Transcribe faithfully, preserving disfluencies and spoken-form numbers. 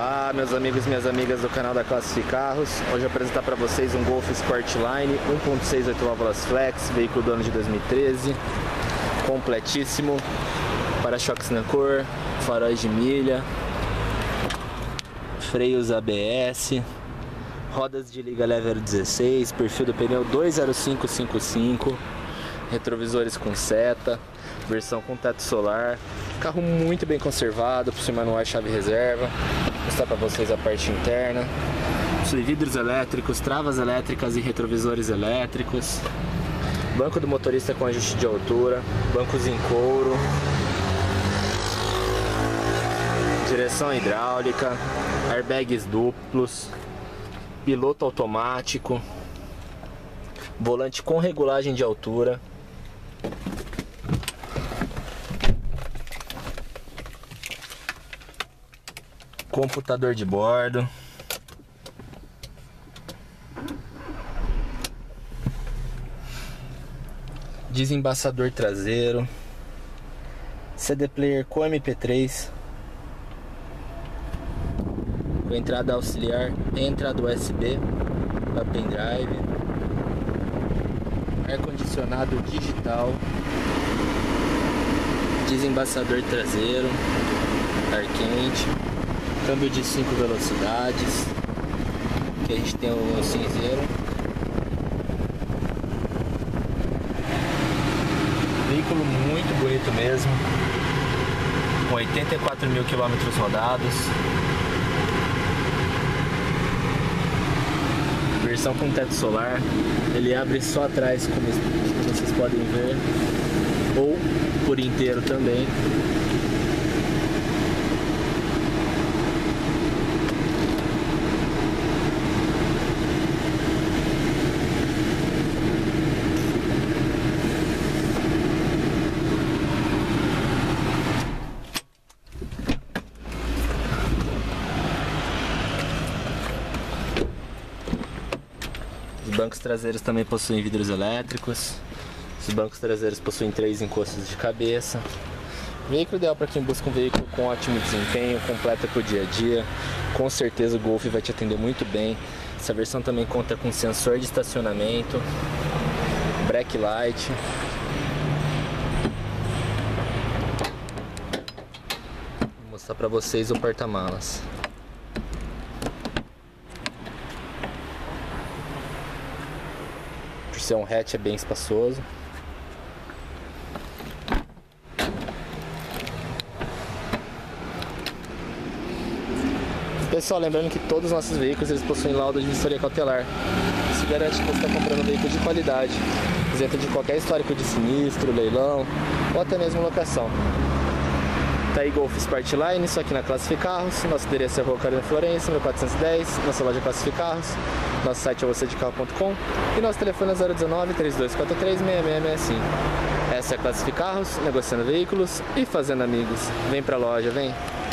Olá, meus amigos e minhas amigas do canal da Classificarros. Hoje eu vou apresentar para vocês um Golf Sportline um ponto seis, oito válvulas flex, veículo do ano de dois mil e treze, completíssimo, para-choques na cor, faróis de milha, freios A B S, rodas de liga lever dezesseis, perfil do pneu dois zero cinco cinco cinco, retrovisores com seta, versão com teto solar. Carro muito bem conservado, por cima manual e chave reserva. Vou mostrar para vocês a parte interna. Possui vidros elétricos, travas elétricas e retrovisores elétricos. Banco do motorista com ajuste de altura, bancos em couro, direção hidráulica, airbags duplos, piloto automático, volante com regulagem de altura. Computador de bordo, desembaçador traseiro, C D player com M P três, com entrada auxiliar, entrada U S B para pendrive, ar-condicionado digital, desembaçador traseiro, ar quente, câmbio de cinco velocidades, que a gente tem o cinzeiro. Veículo muito bonito mesmo, com oitenta e quatro mil quilômetros rodados, versão com teto solar. Ele abre só atrás, como vocês podem ver, ou por inteiro também. Os bancos traseiros também possuem vidros elétricos. Os bancos traseiros possuem três encostos de cabeça. Veículo ideal para quem busca um veículo com ótimo desempenho, completa para o dia a dia. Com certeza o Golf vai te atender muito bem. Essa versão também conta com sensor de estacionamento, brake light. Vou mostrar para vocês o porta-malas. É um hatch, é bem espaçoso. Pessoal, lembrando que todos os nossos veículos eles possuem laudo de vistoria cautelar. Isso garante que você está comprando um veículo de qualidade, isento de qualquer histórico de sinistro, leilão ou até mesmo locação. Tá aí Golf Sportline, isso aqui na Classificarros. Nosso endereço é Rua Carolina Florence, mil quatrocentos e dez, nossa loja Classificarros. Nosso site é você de carro ponto com e nosso telefone é zero um nove, três dois quatro três, seis seis seis cinco. Essa é a Classificarros, negociando veículos e fazendo amigos. Vem pra loja, vem!